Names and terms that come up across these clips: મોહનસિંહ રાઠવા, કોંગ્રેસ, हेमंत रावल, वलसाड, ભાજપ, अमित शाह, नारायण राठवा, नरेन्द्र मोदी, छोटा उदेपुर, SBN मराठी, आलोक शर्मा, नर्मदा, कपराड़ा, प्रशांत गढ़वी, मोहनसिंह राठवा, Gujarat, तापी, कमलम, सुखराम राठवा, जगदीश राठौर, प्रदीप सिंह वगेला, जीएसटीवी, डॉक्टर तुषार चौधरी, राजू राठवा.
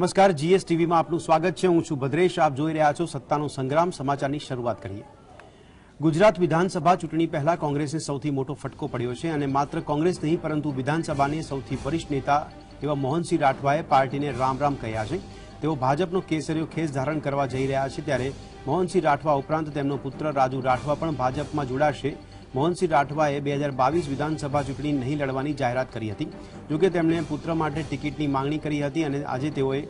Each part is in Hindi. नमस्कार जीएसटीवी में आपनु स्वागत छे। हूं छु भद्रेश, आप जोई रह्या छो सत्तानो संग्राम। समाचारनी शरूआत करीए। गुजरात विधानसभा चूंटणी पहला कांग्रेसने सौथी मोटो फटको पड्यो छे अने मात्र कांग्रेस नहीं परंतु विधानसभाने सौथी वरिष्ठ नेता एवा मोहनसिंह राठवाए पार्टीने राम राम कह्या छे। तेओ भाजपनो केसरियो खेस धारण करवा जई रह्या छे, त्यारे मोहनसिंह राठवा उपरांत तेमनो पुत्र राजू राठवा पण भाजपमां जोडाशे। मोहनसिंह राठवाए 2022 विधानसभा चूंटणी नहीं लड़वानी जाहरात करी हती, जो कि तेमणे पुत्र माटे टिकिटनी मांगणी करी हती अने आजे तेओए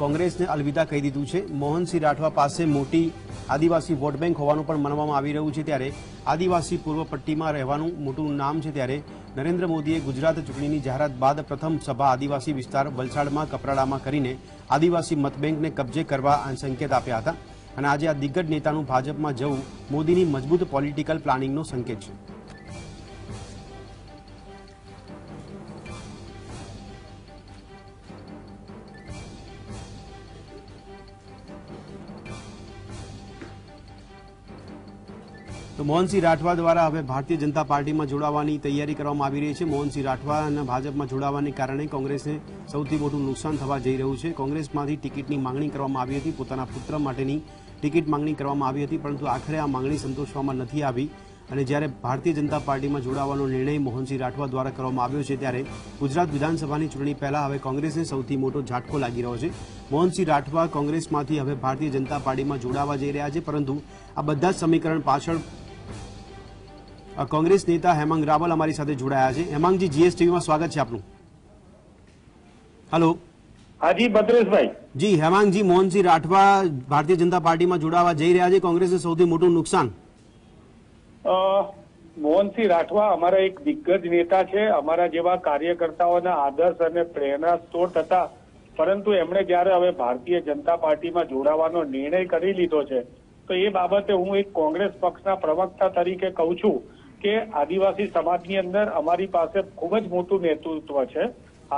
कांग्रेसने अलविदा कही दीधुं छे। मोहनसिंह राठवा पासे मोटी आदिवासी वोट बेंक होवानुं पण मानवामां आवी रह्युं छे, त्यारे आदिवासी पूर्व पट्टीमां रहेवानुं मोटुं नाम छे। त्यारे नरेन्द्र मोदीए गुजरात चूंटणीनी जाहरात बाद प्रथम सभा आदिवासी विस्तार वलसाडमां कपराड़ामां करीने आदिवासी मतबेंकने कब्जे करवा संकेत आप्या हता અને આજે આ દિગ્ગજ નેતાનું ભાજપમાં જવું મોદીની મજબૂત પોલિટિકલ પ્લાનિંગનો સંકેત છે। તો મોહનસિંહ રાઠવા દ્વારા હવે ભારતીય જનતા પાર્ટીમાં જોડાવાની તૈયારી કરવામાં આવી રહી છે। મોહનસિંહ રાઠવાના ભાજપમાં જોડાવાને કારણે કોંગ્રેસને સૌથી મોટું નુકસાન થવા જઈ રહ્યું છે। કોંગ્રેસમાંથી ટિકિટની માંગણી કરવામાં આવી હતી, પોતાના પુત્ર માટેની ટિકિટ માંગણી કરવામાં આવી હતી, પરંતુ આખરે આ માંગણી સંતોષવામાં નથી આવી અને જ્યારે ભારતીય જનતા પાર્ટીમાં જોડાવાનો નિર્ણય મોહનસિંહ રાઠવા દ્વારા કરવામાં આવ્યો છે, ત્યારે ગુજરાત વિધાનસભાની ચૂંટણી પહેલા હવે કોંગ્રેસને સૌથી મોટો ઝાટકો લાગી રહ્યો છે। મોહનસિંહ રાઠવા કોંગ્રેસમાંથી હવે ભારતીય જનતા પાર્ટીમાં જોડાવા જઈ રહ્યા છે, પરંતુ આ બધા જ સમીકરણ પાછળ કોંગ્રેસ નેતા હેમંત રાવલ અમારી સાથે જોડાયા છે। હેમંતજી, જીએસટીવીમાં સ્વાગત છે આપનું। હેલો। હાજી ભદ્રેશભાઈ જી। હેમંતજી, મોહનસિંહ રાઠવા ભારતીય જનતા પાર્ટીમાં જોડાવા જઈ રહ્યા છે, કોંગ્રેસને સૌથી મોટું નુકસાન। मोहनसिंह राठवा अमरा एक दिग्गज नेता है, अमरा जेवा कार्यकर्ताओं आदर्श और प्रेरणा स्रोत था, परंतु एमने ज्यारे हवे भारतीय जनता पार्टी में जोड़ावानो निर्णय करी लीधो है, तो ये बाबते हूँ एक कांग्रेस पक्षना प्रवक्ता तरीके कहूं छूं के आदिवासी समाजनी अंदर अमारी पासे खूब ज मोटुं नेतृत्व है।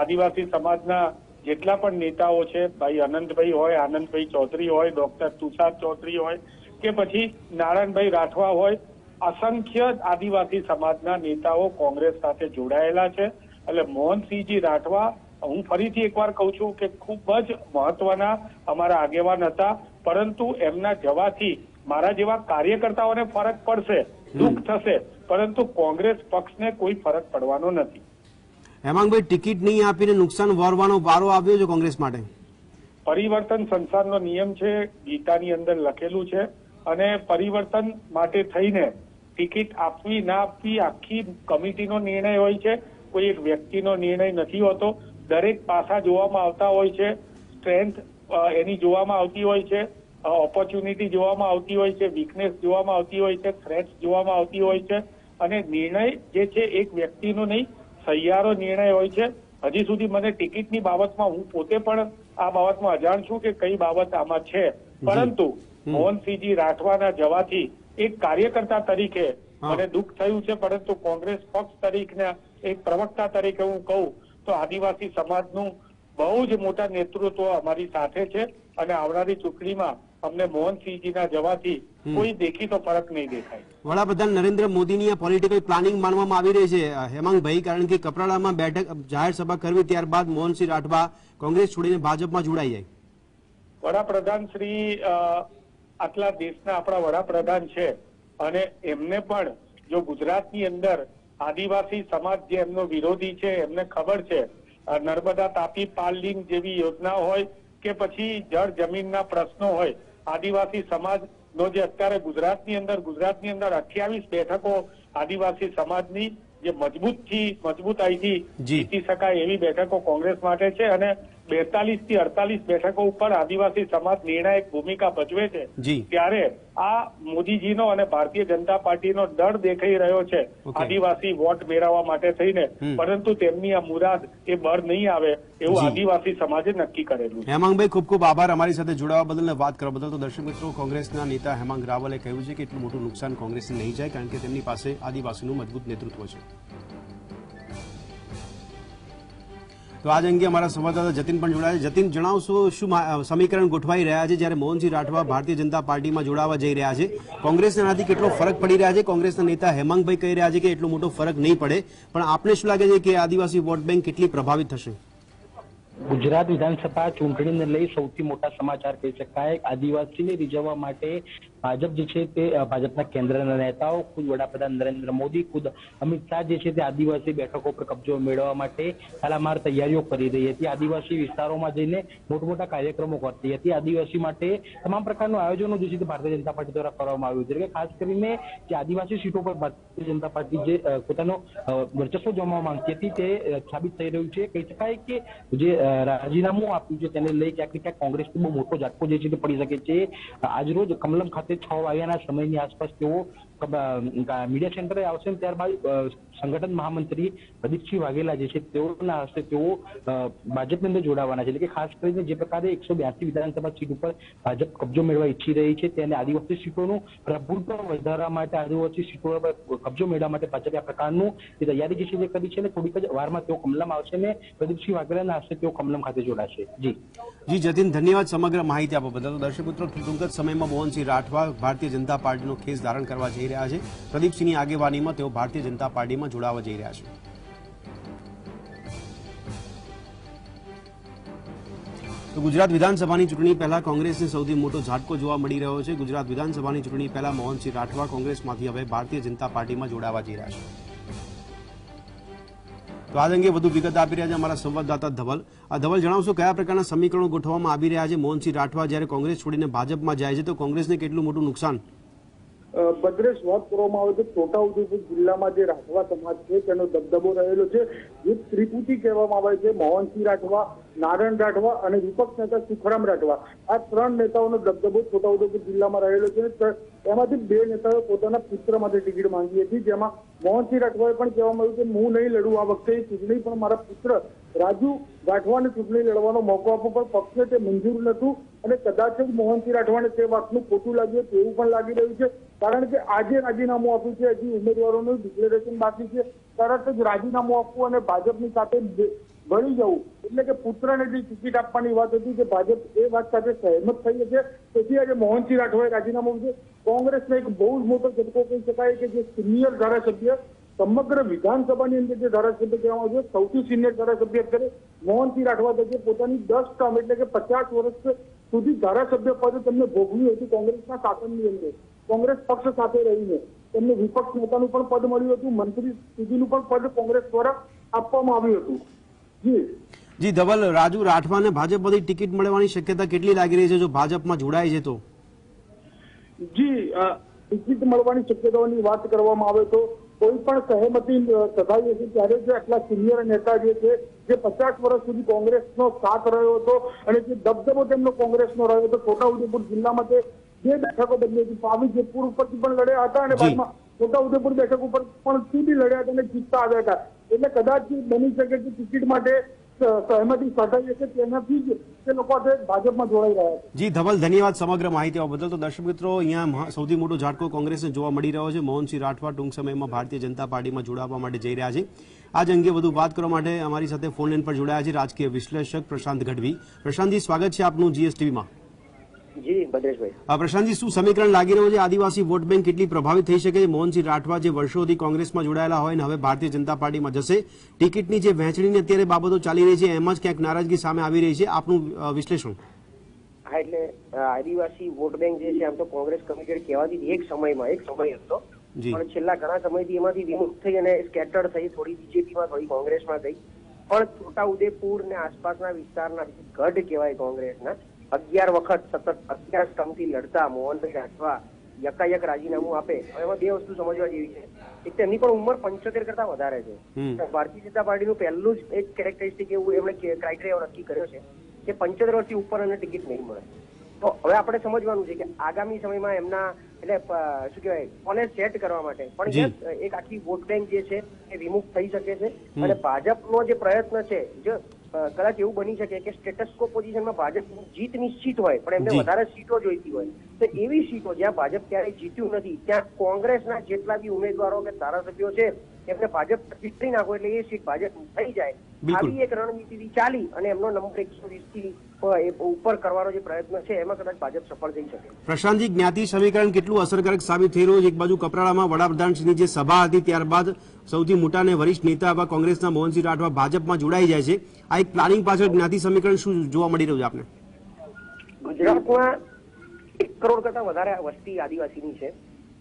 आदिवासी समाजना जेटला पण नेताओ छे, भाई अनंतभाई होय, आनंदभाई चौधरी होय, डॉक्टर तुषार चौधरी होय के पछी नारायणभाई राठवा होय, असंख्य आदिवासी समाजना नेताओं कांग्रेस साथ जोड़ायेला है। एटले मोहनसिंहजी राठवा हूँ फरीथी एकवार कहूं छूं के खूब ज महत्वना अमारा आगेवान हता, परंतु एमना जवाथी मारा जेवा कार्यकर्ताओने फरक पड़शे, दुख थशे, परंतु कांग्रेस पक्षने कोई फरक पड़वानो नथी। हेमंतभाई, टिकिट नहीं आपीने नुकसान वरवानो वारो आव्यो छे कांग्रेस माटे। परिवर्तन संसारनो नियम छे, गीतानी अंदर लखेलुं छे अने परिवर्तन माटे थईने टिकिट आपवी ना आपवी आखी कमिटीनो निर्णय होय छे, कोई एक व्यक्तिनो निर्णय नथी होतो। दरेक पासा जोवामां आवता होय छे, स्ट्रेंथ एनी जोवामां आवती होय छे, ऑपोर्च्युनिटी जोवामां आवती होय छे, वीकनेस जोवामां आवती होय छे, थ्रेट्स जोवामां आवती होय छे अने निर्णय जे छे एक व्यक्तिनो नहीं सहियारो निर्णय होय छे। हजी सुधी मने टिकिटनी बाबतमां हुं पोते पण आ बाबतमां अजाण छुं के कई बाबत आमां छे, परंतु मोहनसिंहजी राठवाना जवाथी एक कार्यकर्ता तरीके मने दुख थयुं छे, परंतु कांग्रेस पक्ष तरीके एक प्रवक्ता तरीके हूँ कहूँ तो आदिवासी समाजनुं बहु ज मोटा नेतृत्व अमारी साथे छे अने आवनारी चूंटणीमां अमने मोहनसिंहजीना जवाथी कोई देखीतो फरक नहीं देखाय। वडाप्रधान नरेन्द्र मोदीनी आ पॉलिटिकल प्लानिंग मानवामां आवी रही छे हेमंतभाई, कारण के कपराड़ामां बेठक जाहेर सभा करवी त्यारबाद मोहनसिंह राठवा कांग्रेस छोडीने भाजपमां जोडाई जाय। वडाप्रधान श्री आटला देशना आपड़ा वडाप्रधान छे अने एमने पण जो गुजरातनी अंदर आदिवासी समाज जे एमनो विरोधी छे एमने खबर छे नर्मदा तापी पार्लिंग जेवी योजना होय के पछी जड़ जमीनना प्रश्नो होय, आदिवासी समाजनो जे अत्यारे गुजरातनी अंदर 28 बेठको आदिवासी समाजनी जे मजबूताईथी जीती शकाय एवी बेठको कांग्रेस माटे छे अने 42 થી 48 બેઠકો ઉપર આદિવાસી સમાજ નિર્ણાયક ભૂમિકા ભજવે છે, ત્યારે આ મોદીજીનો અને ભારતીય જનતા પાર્ટીનો ડર દેખાઈ રહ્યો છે આદિવાસી વોટ મેળવવા માટે થઈને, પરંતુ તેમની આ મુરાદ એ બહાર નહીં આવે એવું આદિવાસી સમાજે નક્કી કરેલું છે। હેમંતભાઈ, ખૂબ ખૂબ આભાર અમારી સાથે જોડાવા બદલ અને વાત કરવા બદલ। તો દર્શક મિત્રો, કોંગ્રેસના નેતા હેમંત રાવલે કહ્યું છે કે એટલું મોટું નુકસાન કોંગ્રેસને નહીં જાય, કારણ કે તેમની પાસે આદિવાસીનું મજબૂત નેતૃત્વ છે। तो आज अंगे अमरा संवाददाता जतीन पण जोड़ाया छे। जतीन, जणावशो शुं समीकरण गोठवाई रह्या छे ज्यारे मोहनसिंह राठवा भारतीय जनता पार्टी में जोड़ावा जई रह्या छे, कांग्रेसने आनाथी केटलो फरक पड़ी रह्यो छे? कांग्रेसना नेता हेमंतभाई कही रह्या छे के एटलो मोटो फरक नहीं पड़े, पण आपने शुं लागे छे कि आदिवासी वोट बेंक केटली प्रभावित थशे? गुजरात विधानसभा चूंटणीने लई सौथी मोटा समाचार कही शकाय। आदिवासी ने रिजवा माटे भाजप जे छे ते भाजपा केन्द्र नेताओं खुद वडाप्रधान नरेन्द्र मोदी खुद अमित शाह जे छे ते आदिवासी बैठकों पर कब्जो मेळववा माटे तलामार तैयारीओ करी रही थी। आदिवासी विस्तारों में जईने मोटमोटा कार्यक्रमों करती थी। आदिवासी माटे तमाम प्रकारनुं आयोजनों जे छे ते भारतीय जनता पार्टी द्वारा करवामां आव्युं छे। खास करीने जे आदिवासी सीटों पर भारतीय जनता पार्टी जे पोतानो वर्चस्व जोवा मांगती हती ते साबित थई रह्युं छे। कही शकाय के जे राजीनामु आप्युं छे तेने लई क्यांक ने क्यांक कोंग्रेसने बहू मोटो झटको जे छे ते पड़ी शके छे। आज रोज कमलम खाते 6 वाग्याना समयनी आसपास तेओ मीडिया सेंटरे आवशे। त्यारबाद संगठन महामंत्री प्रदीप सिंह वगेला जे छे तेओना हस्ते तेओ भाजपने अंदर जोडावाना छे। एटले के खास करीने जे प्रकारे 182 विधानसभा सीट पर भाजप कब्जो मेळववा इच्छी रही छे तेने आदिवासी सीटोनुं प्रभुत्व વધારવા માટે आदिवासी सीटों पर कब्जो मेळववा माटे भाजपे आ प्रकारनुं जे तैयारी जे छे ते करी छे ने थोडीक ज वारमां तेओ कमलम आवशे ने प्रदीप सिंह वगेलाना हस्ते तेओ कमलम खाते जोडाशे। जी जी जतिन धन्यवाद समग्र माहिती आपवा बदल। दर्शक मित्रो टूंक समयमां मोहनसिंह राठवा भारतीय जनता पार्टीनो खेस धारण करवा जई रह्या छे। प्रदीप सिंहनी આગેવાનીમાં તેઓ ભારતીય જનતા પાર્ટીમાં જોડાવા જઈ રહ્યા છે। तो गुजरात विधानसभा चूंटणी पहला कांग्रेसने सौथी मोटो झाटको जोवा मळी रह्यो छे। गुजरात विधानसभा चूंटणी पहला मोहनसिंह राठवा कांग्रेसमांथी हवे भारतीय जनता पार्टीमां जोडावा जई રહ્યા છે। तो आज अंगे वधु विगत आपी रह्या छे अमारा संवाददाता धवल। आ धवल जणावशो कया प्रकारना समीकरणो गोठवामां आवी रह्या छे? मोहनसिंह राठवा ज्यारे कांग्रेस छोडीने भाजपमां जाय छे तो कांग्रेसने केटलुं मोटुं नुकसान? भद्रेश बात कर छोटा उदेपुर जिला में जो राठवा समाज है दबदबो रहेलो छे। जो त्रिपुटी कहवामां आवे छे मोहनसिंह राठवा, नारायण राठवा और विपक्ष नेता सुखराम राठवा आ त्रण नेताओं दबदबो छोटा उदेपुर जिला में रहेलो छे। एमांथी बे नेताओं पोताना पुत्र माटे टिकट मांगी थी। जेमां मोहनसिंह राठवाए पण कहेवामां आव्युं के हूँ नहीं लड़ू आ वखते चूंटणी पण मारा पुत्र राजू राठवा ने चूंटणी लड़वानो मौको आपो पण पक्षे मंजूर नथुं। कदाच मोहनसिंह राठवा ने वातनुं खोटुं लाग्युं तेवुं पण लागी रह्युं छे। कारण के आज राजीनामु आप्युं छे, हजी उमेदवारोनुं डिक्लेरेशन बाकी छे। तरत ज राजीनामु आपवुं अने भाजपनी साथे भळी जवुं एटले के पुत्रने जे टिकट आपवानी वात हती के भाजप ए वात साथे सहमत थई छे। तेथी आज मोहनसिंह राठवाए राजीनामु आप्युं छे। कांग्रेसने एक बहुत मोटो झटको कही शकाय के जे सीनियर धारासभ्य समग्र विधानसभा धारासभ्य कहते सौथी सीनियर धारासभ्य अत्यारे मोहनसिंह राठवा तरीके पोतानी 10 टर्म एटले के 50 वर्ष सुधी धारासभ्य पद तमने भोगव्युं हतुं। कांग्रेसना शासननी अंदर कांग्रेस पक्ष साथे रहीने तमने विपक्ष नेतानुं पण पद मळ्युं हतुं, मंत्री सुधीनुं पण पद कांग्रेस द्वारा आपवामां आव्युं हतुं। जी जी धवल राजू राठवा ने भाजपमांथी टिकिट मळवानी शक्यता केटली लागी रही छे जो भाजपमां जोडाय छे? तो जी टिकिट मळवानी शक्यताओनी वात करवामां आवे तो कोईपण सहमति सधाई हती त्यारे जे आटला सीनियर नेता जे छे जे 50 वर्ष सुधी कांग्रेसनो साथ रह्यो हतो अने जे दबदबो तेमनो कांग्रेसनो रह्यो हतो। छोटाउदेपुर जिल्लामां ते जे बैठको बदली हती पावीजेपुर उपरथी पण लड्या हता अने बादमां छोटाउदेपुर बैठक उपर पण सुधी लड्या हता अने जीतता आव्या हता। एटले कदाच बनी शके के टिकिट माटे सहमति सधाई हती तेनाथी ज તે લોકો ભાજપમાં જોડાઈ રહ્યા છે। જી ધવલ ધન્યવાદ સમગ્ર માહિતી આપવા બદલ। તો દર્શક મિત્રો અહીંયા સૌથી મોટો ઝાટકો કોંગ્રેસને જોવા મળી રહ્યો છે। મોહનસિંહ રાઠવા ટૂંક સમયમાં ભારતીય જનતા પાર્ટીમાં જોડાવા માટે જઈ રહ્યા છે। આજ અંગે વધુ વાત કરવા માટે અમારી સાથે ફોન લાઈન પર જોડાયા છે રાજકીય વિશ્લેષક પ્રશાંત ગઢવી। પ્રશાંતજી સ્વાગત છે આપનું જીએસટીવીમાં। જી ભદ્રેશભાઈ પ્રશાંતજી શું સમીકરણ લાગી રહ્યું છે? આદિવાસી વોટ બેંક કેટલી પ્રભાવિત થઈ શકે છે? મોહનસિંહ રાઠવા જે વર્ષોથી કોંગ્રેસમાં જોડાયેલા હોય ને હવે ભારતીય જનતા પાર્ટીમાં જશે, ટિકિટની જે વહેંચણીની અત્યારે બાબતો ચાલી રહી છે એમાં જ ક્યાંક નારાજગી સામે આવી રહી છે, આપનું विश्लेषण? हाँ एटले आदिवासी वोट बैंक जे छे आम तो कांग्रेस कमिटेड कहेवाती एक समय हतो पण छेल्ला घणा समयथी एमांथी विमुक्त थई अने स्केटर्ड थई, थोड़ी बीजेपीमां थोड़ी कांग्रेसमां गई। पण छोटाउदेपुर ने आसपासना विस्तारना गढ़ कहेवाय कांग्रेसना 11 वखत सतत 18 टर्मथी लड़ता मोहनसिंह राठवा यकायक राजीनामु आपे। एमां बे वस्तु समजवा जेवी छे। एक तो एमनी पण उंमर 75 करता वधारे छे। भारतीय जनता पार्टीनुं पहेलुं ज एक केरेक्टरिस्टिक एवुं एमणे क्राइटेरिया नक्की कर्यो छे કે 75 વર્ષથી ઉપર એને ટિકિટ નહીં મળે। તો હવે આપણે સમજવાનું છે કે આગામી સમયમાં એમના એટલે શું કહેવાય કોને સેટ કરવા માટે પણ એક આખી વોટ બેંક જે છે એ વિમુક્ત થઈ શકે છે અને ભાજપનો જે પ્રયત્ન છે જે કદાચ એવું બની શકે કે સ્ટેટસ કો પોઝિશનમાં ભાજપની જીત નિશ્ચિત હોય પણ એમને વધારે સીટો જોઈતી હોય તો એવી સીટો જ્યાં ભાજપ ક્યારેય જીત્યું નથી ત્યાં કોંગ્રેસના જેટલા બી ઉમેદવારો કે ધારાસભ્યો છે એમને ભાજપ પ્રતિષ્ઠી નાખો એટલે એ સીટ ભાજપ થઈ જાય આવી એક રણનીતિથી ચાલી અને એમનો નંબર 120 થી ઉપર કરવાનો જે પ્રયત્ન છે એમાં કદાચ ભાજપ સફળ થઈ શકે. પ્રશાંતજી, જ્ઞાતિ સમીકરણ કેટલું અસરકારક સાબિત થઈ રહ્યું છે? એક બાજુ કપરાડામાં વડાપ્રધાનશ્રીની જે સભા હતી ત્યારબાદ સૌથી મોટા અને વરિષ્ઠ નેતા એવા કોંગ્રેસના મોહનસિંહ રાઠવા ભાજપમાં જોડાઈ જાય છે. આ એક પ્લાનિંગ પાછળ જ્ઞાતિ સમીકરણ શું જોવા મળી રહ્યું છે આપને? ગુજરાતમાં 1 કરોડ કરતા વધારે વસ્તી આદિવાસીની છે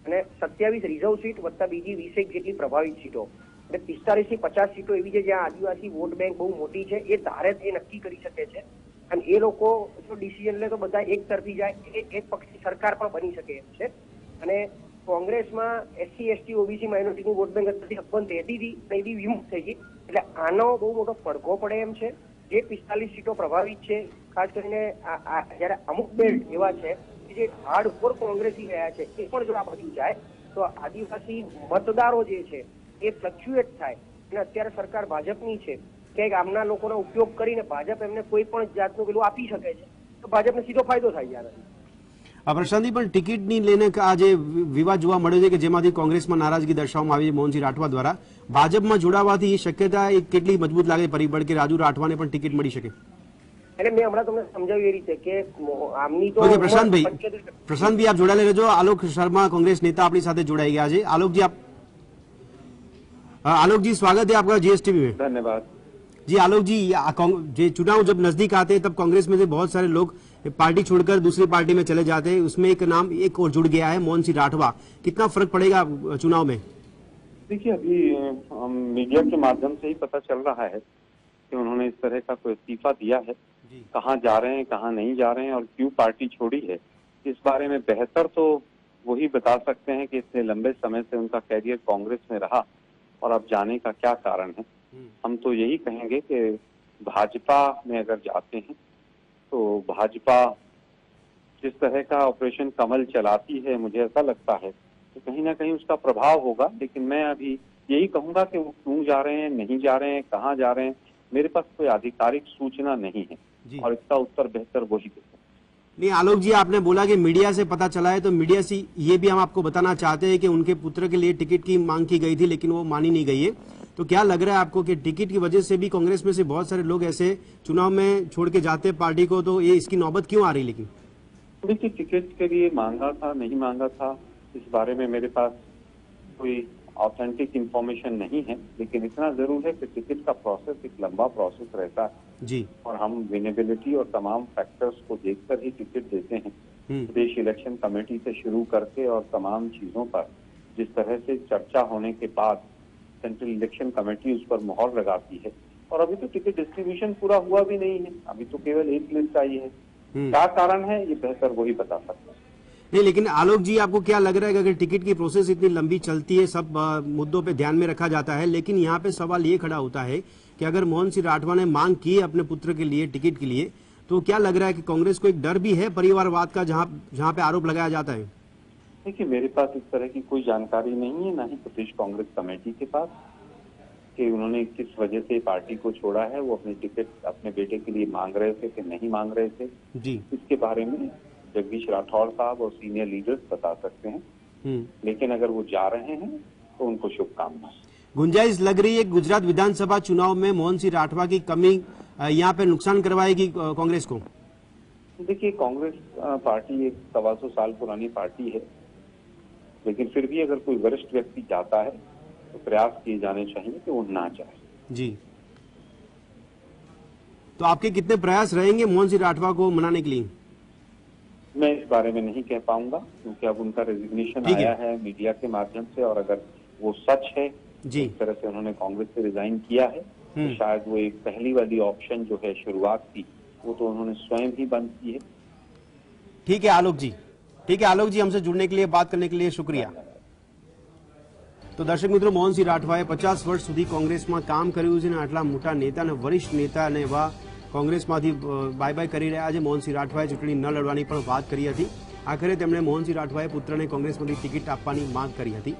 અને 27 રિઝર્વ સીટ વત્તા બીજી 20 જેટલી પ્રભાવિત સીટો એટલે 45 થી 50 સીટો એવી છે જ્યાં આદિવાસી વોટ બેંક બહુ મોટી છે. એ ધારે એ નક્કી કરી શકે છે અને એ લોકો જો ડિસિઝન લે તો બધા એક તરફી જાય, એક પક્ષી સરકાર પણ બની શકે એમ છે. અને કોંગ્રેસમાં SC ST OBC માઇનોરિટીની વોટ બેંક અત્યારથી અપબંધ રહેતી હતી વિમુક્ત થઈ ગઈ એટલે આનો બહુ મોટો પડઘો પડે એમ છે. જે 45 સીટો પ્રભાવિત છે ખાસ કરીને જયારે અમુક બેલ્ટ એવા છે જે હાર્ડકોર કોંગ્રેસી રહ્યા છે એ પણ જો આ બધું જાય તો આદિવાસી મતદારો જે છે એ ફ્લક્ચ્યુએટ થાય અને અત્યારે સરકાર ભાજપની છે કે ગામના લોકોનો ઉપયોગ કરીને ભાજપ એમને કોઈ પણ જાતનું પેલું આપી શકે છે તો ભાજપને સીધો ફાયદો થાય. યાર, પ્રશાંતજી, પણ ટિકિટની લઈને આ જે વિવાદ જોવા મળ્યો છે કે જેમાંથી કોંગ્રેસમાં નારાજગી દર્શાવવામાં આવી છે મોહનસિંહ રાઠવા દ્વારા, ભાજપમાં જોડાવાથી એ શક્યતા કેટલી મજબૂત લાગે પરિબળ કે રાજુ રાઠવાને પણ ટિકિટ મળી શકે? એટલે મેં હમણાં તમને સમજાવ્યું એ રીતે કે આમની તો પ્રશાંતભાઈ આપ જોડાયેલા રહેજો. આલોક શર્મા, કોંગ્રેસ નેતા, આપણી સાથે જોડાઈ ગયા છે. આલોકજી, આપ स्वागत है आपका GSTV में. धन्यवाद जी. आलोकजी, ये चुनाव जब नजदीक आते हैं तब कांग्रेस में से बहुत सारे लोग पार्टी छोड़कर दूसरी पार्टी में चले जाते हैं, उसमें एक नाम एक और जुड़ गया है मोहनसिंह राठवा. कितना फर्क पड़ेगा चुनाव में? देखिए, अभी मीडिया के माध्यम से ही पता चल रहा है कि उन्होंने इस तरह का कोई इस्तीफा दिया है. कहाँ जा रहे हैं, कहाँ नहीं जा रहे हैं और क्यों पार्टी छोड़ी है इस बारे में बेहतर तो वही बता सकते हैं कि इतने लंबे समय से उनका कैरियर कांग्रेस में रहा और अब जाने का क्या कारण है. हम तो यही कहेंगे कि भाजपा में अगर जाते हैं तो भाजपा जिस तरह का ऑपरेशन कमल चलाती है मुझे ऐसा लगता है तो कहीं ना कहीं उसका प्रभाव होगा. लेकिन मैं अभी यही कहूँगा कि वो क्यों जा रहे हैं, नहीं जा रहे हैं, कहाँ जा रहे हैं, मेरे पास कोई आधिकारिक सूचना नहीं है और इसका उत्तर बेहतर वही देगा. नहीं, आलोक जी, आपने बोला कि मीडिया से पता चला है, तो मीडिया से ये भी हम आपको बताना चाहते हैं कि उनके पुत्र के लिए टिकट की मांग की गई थी लेकिन वो मानी नहीं गई है. तो क्या लग रहा है आपको कि टिकट की वजह से भी कांग्रेस में से बहुत सारे लोग ऐसे चुनाव में छोड़ के जाते हैं पार्टी को, तो ये इसकी नौबत क्यों आ रही? लेकिन देखिए, टिकट के लिए मांगा था नहीं मांगा था इस बारे में मेरे पास कोई ऑथेंटिक इंफॉर्मेशन नहीं है. लेकिन इतना जरूर है कि टिकट का प्रोसेस एक लंबा प्रोसेस रहता है जी और हम विनेबिलिटी और तमाम फैक्टर्स को देखकर ही टिकट देते हैं. प्रदेश इलेक्शन कमेटी से शुरू करके और तमाम चीजों पर जिस तरह से चर्चा होने के बाद सेंट्रल इलेक्शन कमेटी उस पर मोहर लगाती है और अभी तो टिकट डिस्ट्रीब्यूशन पूरा हुआ भी नहीं है. अभी तो केवल एक लिस्ट आई है, क्या कारण है ये बेहतर वही बता सकते हैं. नहीं, लेकिन आलोक जी, आपको क्या लग रहा है कि अगर टिकट की प्रोसेस इतनी लंबी चलती है, सब मुद्दों पे ध्यान में रखा जाता है, लेकिन यहाँ पे सवाल ये खड़ा होता है कि अगर मोहनसिंह राठवा ने मांग की है अपने पुत्र के लिए टिकट के लिए, तो क्या लग रहा है कि कांग्रेस को एक डर भी है परिवारवाद का जहाँ पे आरोप लगाया जाता है? देखिए, मेरे पास इस तरह की कोई जानकारी नहीं है, ना ही प्रदेश कांग्रेस कमेटी के पास कि उन्होंने किस वजह से पार्टी को छोड़ा है, वो अपने टिकट अपने बेटे के लिए मांग रहे थे कि नहीं मांग रहे थे जी. इसके बारे में जगदीश राठौर साहब और सीनियर लीडर्स बता सकते हैं. लेकिन अगर वो जा रहे हैं तो उनको शुभकामनाएं. गुंजाइश लग रही है गुजरात विधानसभा चुनाव में मोहनसिंह राठवा की कमी यहाँ पे नुकसान करवाएगी कांग्रेस को? देखिए, कांग्रेस पार्टी एक 125 साल पुरानी पार्टी है, लेकिन फिर भी अगर कोई वरिष्ठ व्यक्ति जाता है तो प्रयास किए जाने चाहिए कि वो ना जाए जी. तो आपके कितने प्रयास रहेंगे मोहनसिंह राठवा को मनाने के लिए? मैं इस बारे में नहीं कह पाऊंगा क्योंकि अब उनका रेजिग्नेशन आया है मीडिया के माध्यम से और अगर वो सच है जिस तरह से उन्होंने कांग्रेस से रिजाइन किया है तो शायद वो एक पहली वाली ऑप्शन जो है शुरुआत की वो तो उन्होंने स्वयं ही बंद की है. ठीक है आलोक जी, ठीक है आलोक जी, हमसे जुड़ने के लिए, बात करने के लिए शुक्रिया. तो दर्शक मित्रों, मोहनसिंह राठवाए 50 वर्ष सुधी कांग्रेसમાં કામ કર્યું છે અને આટલા મોટા નેતા અને વરિષ્ઠ નેતા અને એવા કોંગ્રેસમાંથી બાય બાય કરી રહ્યા છે. મોહનસિંહ રાઠવાએ ચૂંટણી ન લડવાની પણ વાત કરી હતી. આખરે તેમણે મોહનસિંહ રાઠવાએ પુત્રને કોંગ્રેસમાંથી ટિકિટ આપવાની માંગ કરી હતી.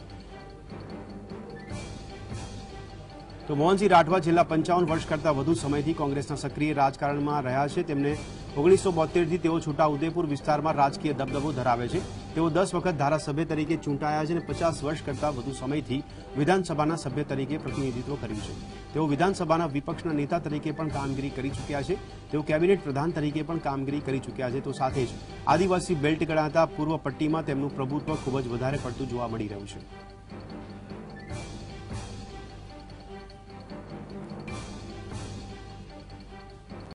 તો મોહનસિંહ રાઠવા છેલ્લા 55 વર્ષ કરતાં વધુ સમયથી કોંગ્રેસના સક્રિય રાજકારણમાં રહ્યા છે. તેમણે 1972 थी तेओ छोटा उदेपुर विस्तार में राजकीय दबदबो धरावे छे। तेओ 10 वखत धारासभ्य तरीके चूंटाया छे, 50 वर्ष करता वधु समयथी विधानसभाना सभ्य तरीके प्रतिनिधित्व कर्युं छे। तेओ विधानसभाना विपक्षना नेता तरीके पण कामगीरी करी चूक्या छे। तेओ केबिनेट प्रधान तरीके पण कामगीरी करी चूक्या छे। तो साथे ज आदिवासी बेल्ट गणाता पूर्व पट्टीमां तेमनुं प्रभुत्व खूब ज वधारे पड़तुं जोवा मळी रह्युं छे।